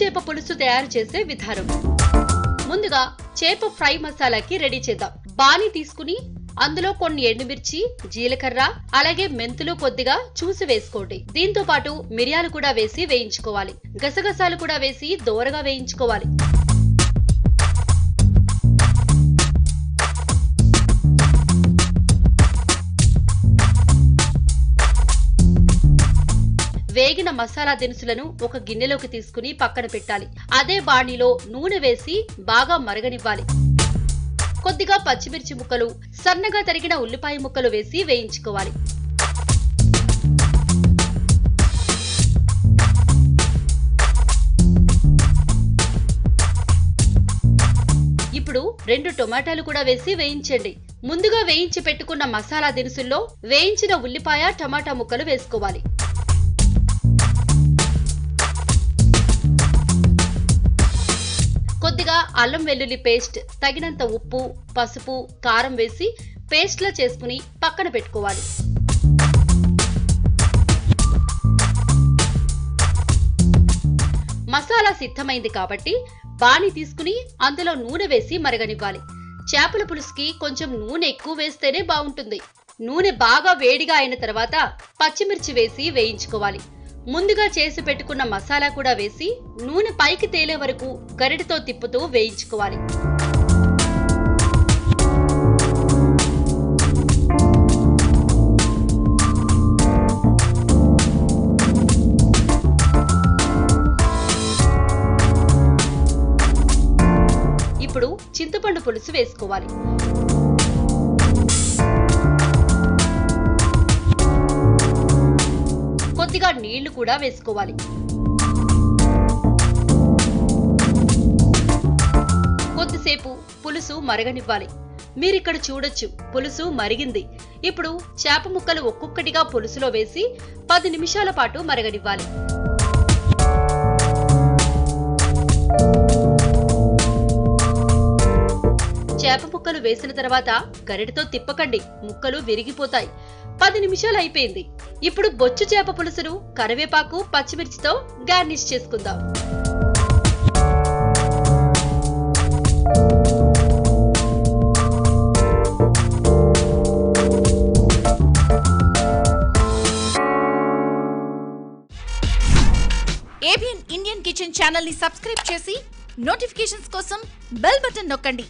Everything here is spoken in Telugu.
చేప పులుసు తయారు చేసే విధానం. ముందుగా చేప ఫ్రై మసాలాకి రెడీ చేద్దాం. బాణీ తీసుకుని అందులో కొన్ని ఎండుమిర్చి, జీలకర్ర, అలాగే మెంతులు కొద్దిగా చూసి వేసుకోండి. దీంతో పాటు మిరియాలు కూడా వేసి వేయించుకోవాలి. గసగసాలు కూడా వేసి దోరగా వేయించుకోవాలి. వేగిన మసాలా దినుసులను ఒక గిన్నెలోకి తీసుకుని పక్కన పెట్టాలి. అదే బాణీలో నూనె వేసి బాగా మరగనివ్వాలి. కొద్దిగా పచ్చిమిర్చి ముక్కలు, సన్నగా తరిగిన ఉల్లిపాయ ముక్కలు వేసి వేయించుకోవాలి. ఇప్పుడు 2 టొమాటాలు కూడా వేసి వేయించండి. ముందుగా వేయించి పెట్టుకున్న మసాలా దినుసుల్లో వేయించిన ఉల్లిపాయ, టమాటా ముక్కలు వేసుకోవాలి. కొద్దిగా అల్లం వెల్లుల్లి పేస్ట్, తగినంత ఉప్పు, పసుపు, కారం వేసి పేస్ట్లా చేసుకుని పక్కన పెట్టుకోవాలి. మసాలా సిద్ధమైంది కాబట్టి బాణీ తీసుకుని అందులో నూనె వేసి మరగనివ్వాలి. చేపల పులుసుకి కొంచెం నూనె ఎక్కువ వేస్తేనే బాగుంటుంది. నూనె బాగా వేడిగా అయిన తర్వాత పచ్చిమిర్చి వేసి వేయించుకోవాలి. ముందుగా చేసి పెట్టుకున్న మసాలా కూడా వేసి నూనె పైకి తేలే వరకు గరిటతో తిప్పుతూ వేయించుకోవాలి. ఇప్పుడు చింతపండు పులుసు వేసుకోవాలి. కొద్దిగా నీళ్లు కూడా వేసుకోవాలి. కొద్దిసేపు పులుసు మరగనివ్వాలి. మీరిక్కడ చూడొచ్చు, పులుసు మరిగింది. ఇప్పుడు చేప ముక్కలు ఒక్కొక్కటిగా పులుసులో వేసి 10 నిమిషాల పాటు మరగనివ్వాలి. చేప ముక్కలు వేసిన తర్వాత గరిటతో తిప్పకండి, ముక్కలు విరిగిపోతాయి. 10 నిమిషాలు అయిపోయింది. ఇప్పుడు బొచ్చు చేప పులుసును కరివేపాకు, పచ్చిమిర్చితో గార్నిష్ చేసుకుందాం. ABN ఇండియన్ కిచెన్ ఛానల్ ని సబ్స్క్రైబ్ చేసి నోటిఫికేషన్స్ కోసం బెల్ బటన్ నొక్కండి.